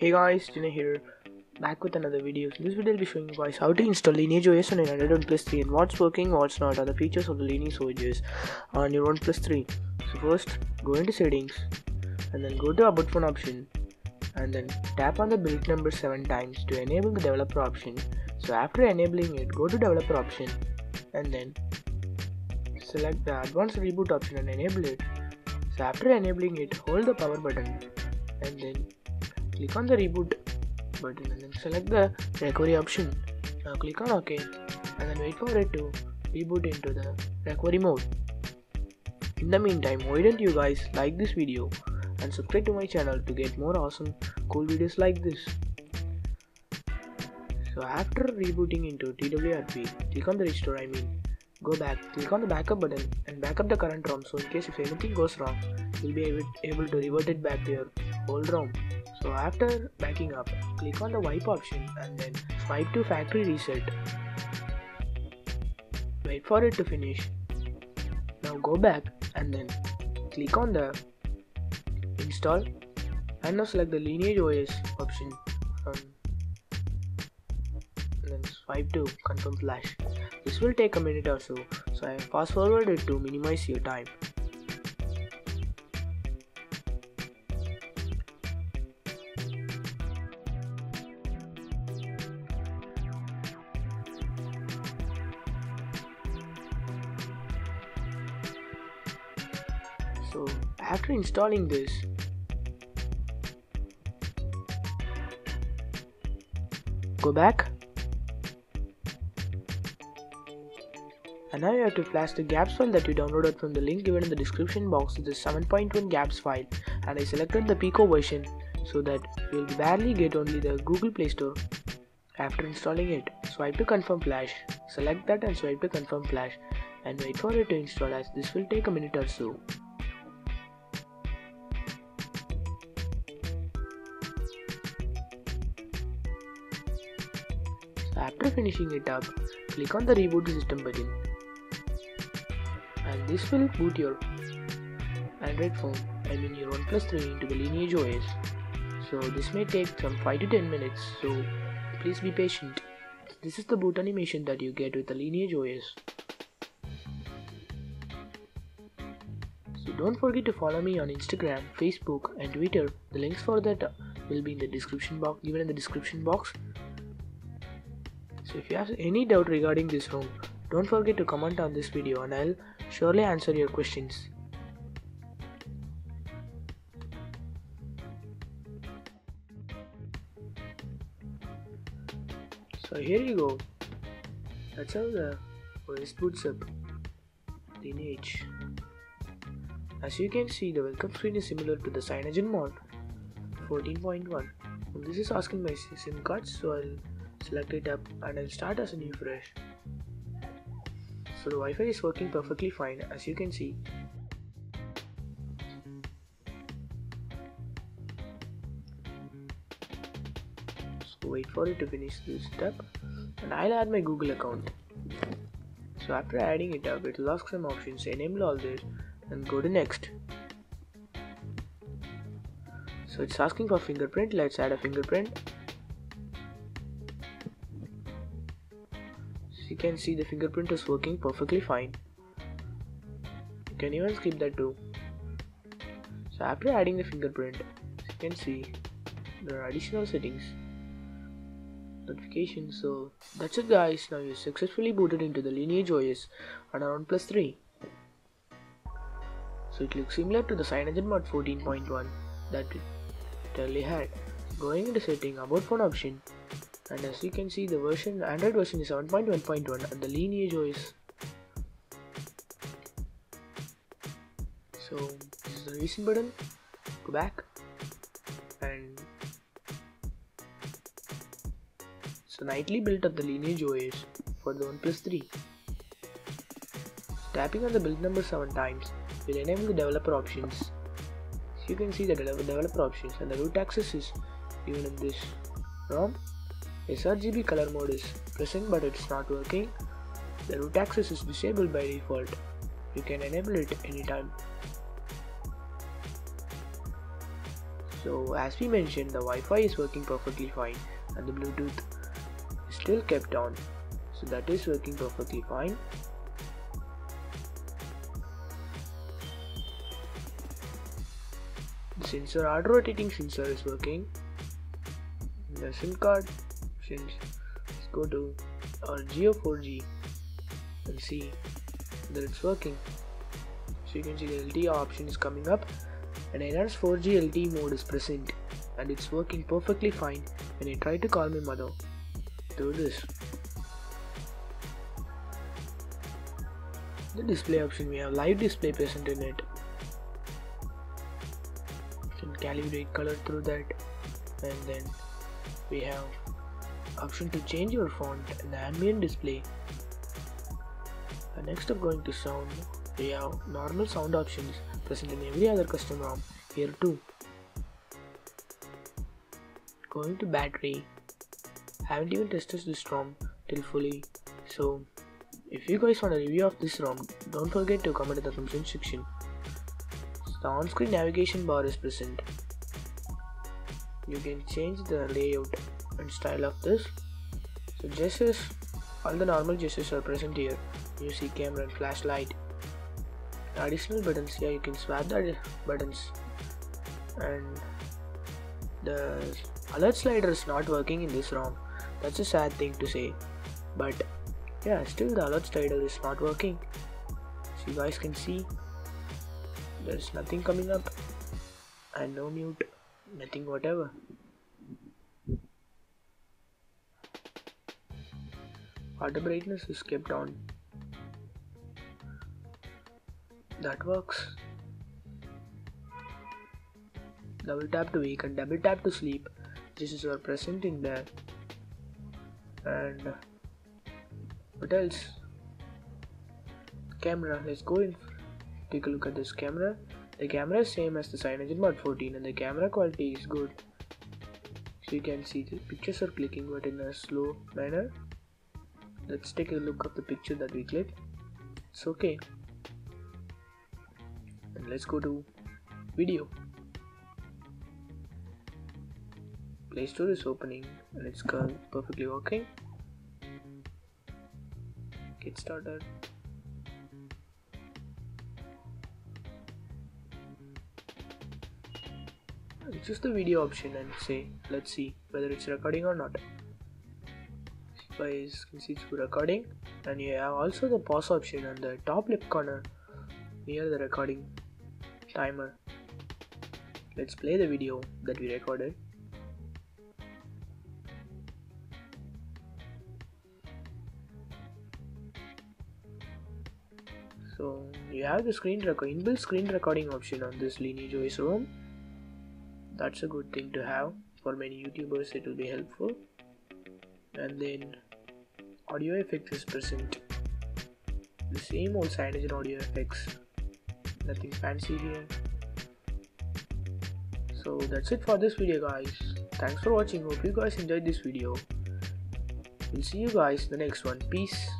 Hey guys, Tina here, back with another video. So this video will be showing you guys how to install Lineage OS on your Android OnePlus 3 and what's working, what's not, other features of the Lineage OS on your OnePlus 3. So first, go into settings and then go to about phone option and then tap on the build number 7 times to enable the developer option. So after enabling it, go to developer option and then select the advanced reboot option and enable it. So after enabling it, hold the power button and then click on the reboot button and then select the recovery option. Now click on OK and then wait for it to reboot into the recovery mode. In the meantime, why don't you guys like this video and subscribe to my channel to get more awesome cool videos like this. So after rebooting into TWRP, click on the restore, go back, click on the backup button and back up the current ROM, so in case if anything goes wrong, you'll be able to revert it back to your old ROM. So after backing up, click on the wipe option and then swipe to factory reset. Wait for it to finish. Now go back and then click on the install and now select the Lineage OS option and then swipe to confirm flash. This will take a minute or so, so I fast forward it to minimize your time. So after installing this, go back and now you have to flash the GAPS file that you downloaded from the link given in the description box. It's the 7.1 GAPS file and I selected the Pico version so that you will barely get only the Google Play Store. After installing it, swipe to confirm flash, select that and swipe to confirm flash and wait for it to install, as this will take a minute or so. After finishing it up, click on the reboot system button and this will boot your Android phone, your OnePlus 3, into the Lineage OS. So this may take some 5 to 10 minutes, so please be patient. This is the boot animation that you get with the Lineage OS. So don't forget to follow me on Instagram, Facebook and Twitter. The links for that will be in the description box, given in the description box. So if you have any doubt regarding this ROM, don't forget to comment on this video and I'll surely answer your questions. So here you go. That's how the OS boots up Lineage. As you can see, the welcome screen is similar to the CyanogenMod 14.1. This is asking my SIM card, so I'll select it up and I'll start as a new fresh. So the Wi-Fi is working perfectly fine, as you can see. So wait for it to finish this step and I'll add my Google account. So after adding it up, it will ask some options, enable all this and go to next. So it's asking for fingerprint, let's add a fingerprint. You can see the fingerprint is working perfectly fine. You can even skip that too. So after adding the fingerprint, you can see there are additional settings, notifications. So that's it guys, now you successfully booted into the Lineage OS on our OnePlus 3. So it looks similar to the CyanogenMod 14.1 that it totally had. Going into setting, about phone option, and as you can see, the version, Android version is 7.1.1 and the Lineage OS. So this is the recent button, go back and so nightly build of the Lineage OS for the OnePlus 3. Tapping on the build number 7 times will enable the developer options. So you can see the developer options and the root access is given in this ROM. sRGB color mode is present but it's not working. The root access is disabled by default. You can enable it anytime. So as we mentioned, the Wi-Fi is working perfectly fine and the Bluetooth is still kept on, so that is working perfectly fine. The sensor, auto rotating sensor, is working. The SIM card, since let's go to our Jio 4G and see that it's working. So you can see the LTE option is coming up and enhanced 4G LTE mode is present, and it's working perfectly fine when I try to call my mother through this. The display option, we have live display present in it. You can calibrate color through that, and then we have option to change your font and the ambient display. And next up, going to sound, we have normal sound options present in every other custom ROM here too. Going to battery, haven't even tested this ROM till fully, so if you guys want a review of this ROM, don't forget to comment in the comment section. So the on-screen navigation bar is present. You can change the layout and style of this. So gestures, all the normal gestures are present here. You see camera and flashlight. Additional buttons here, you can swap the buttons, and the alert slider is not working in this ROM. That's a sad thing to say, but yeah, still the alert slider is not working. So you guys can see there's nothing coming up and no mute, nothing whatever. Auto brightness is kept on. That works. Double tap to wake and double tap to sleep. Gestures are present in there. And what else? Camera. Let's go and take a look at this camera. The camera is same as the CyanogenMod 14, and the camera quality is good. So you can see the pictures are clicking, but in a slow manner. Let's take a look at the picture that we click. It's okay. And let's go to video. Play Store is opening and it's perfectly working. Get started. It's just the video option and say, let's see whether it's recording or not. Guys can see it's recording, and you have also the pause option on the top left corner near the recording timer. Let's play the video that we recorded. So you have the inbuilt screen recording option on this Lineage OS ROM. That's a good thing to have. For many YouTubers it will be helpful. And then audio effects is present, the same old CyanogenMod audio effects, nothing fancy here. So that's it for this video guys, thanks for watching, hope you guys enjoyed this video, we'll see you guys in the next one, peace.